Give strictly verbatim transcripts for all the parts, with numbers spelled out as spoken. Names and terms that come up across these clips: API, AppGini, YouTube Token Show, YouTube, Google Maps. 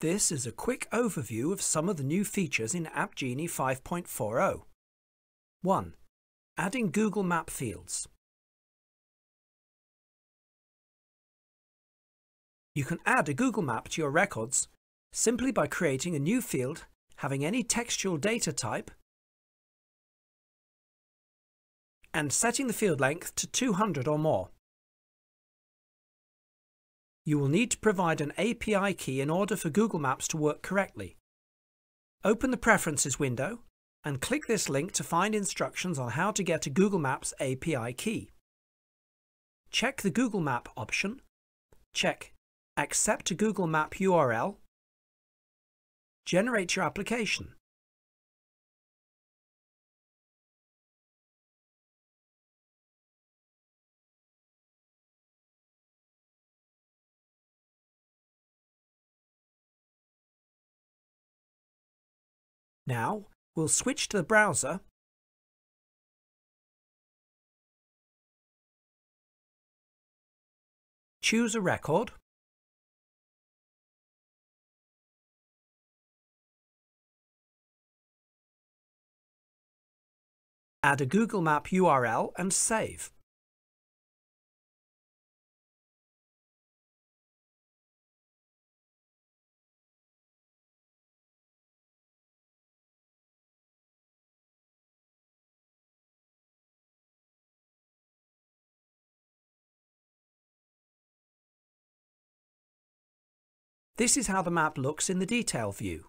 This is a quick overview of some of the new features in AppGini five point four oh. one. Adding Google Map fields. You can add a Google Map to your records simply by creating a new field having any textual data type and setting the field length to two hundred or more. You will need to provide an A P I key in order for Google Maps to work correctly. Open the Preferences window and click this link to find instructions on how to get a Google Maps A P I key. Check the Google Map option, check Accept a Google Map U R L, generate your application. Now, we'll switch to the browser . Choose a record . Add a Google Map U R L and save . This is how the map looks in the detail view.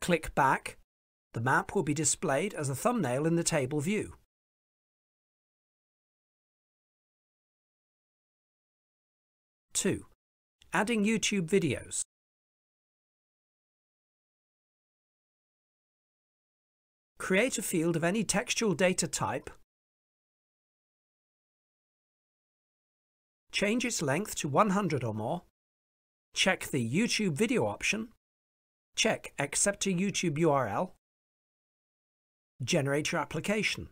Click back. The map will be displayed as a thumbnail in the table view. two. Adding YouTube videos. Create a field of any textual data type, change its length to one hundred or more, check the YouTube video option, check Accept a YouTube U R L, generate your application.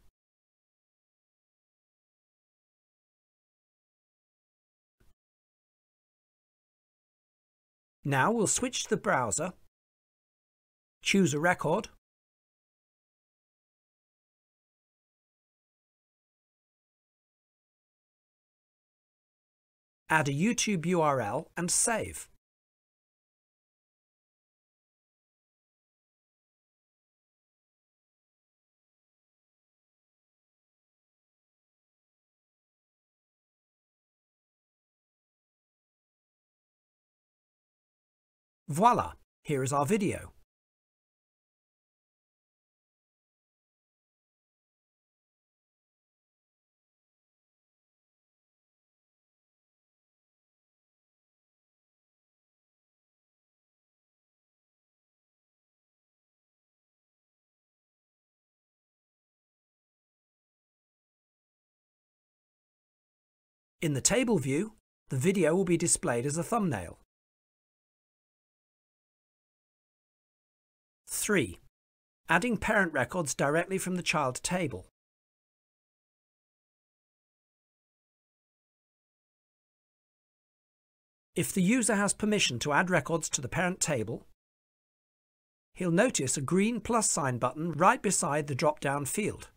Now we'll switch to the browser, choose a record, add a YouTube U R L and save. Voila! Here is our video. In the table view, the video will be displayed as a thumbnail. three. Adding parent records directly from the child table. If the user has permission to add records to the parent table, he'll notice a green plus sign button right beside the drop-down field.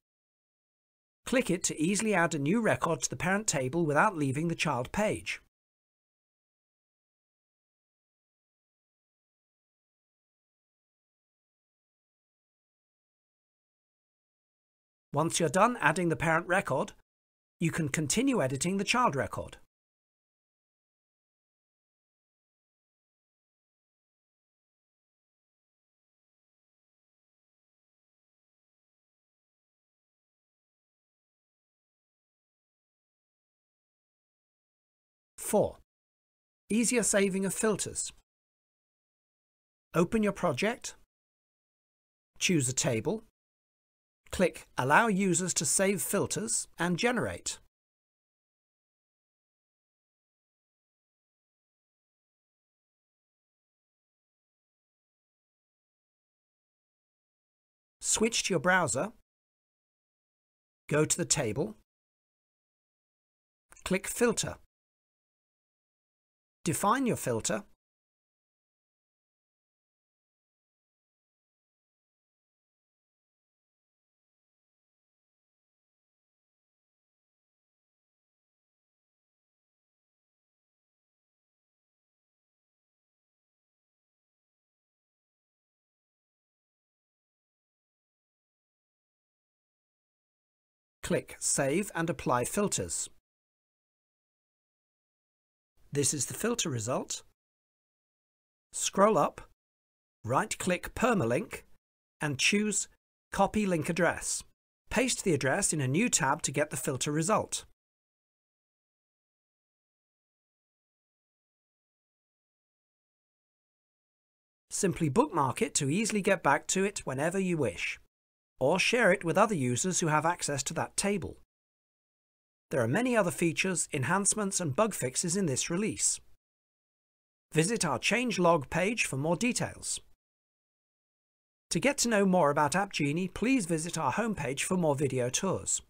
Click it to easily add a new record to the parent table without leaving the child page. Once you're done adding the parent record, you can continue editing the child record. four. Easier saving of filters. Open your project, choose a table, click Allow users to save filters and generate. switch to your browser, go to the table, click Filter, define your filter, click Save and Apply Filters. This is the filter result. Scroll up, right-click Permalink and choose Copy Link Address. Paste the address in a new tab to get the filter result. Simply bookmark it to easily get back to it whenever you wish, or share it with other users who have access to that table. There are many other features, enhancements and bug fixes in this release. Visit our changelog page for more details. To get to know more about AppGini, please visit our homepage for more video tours.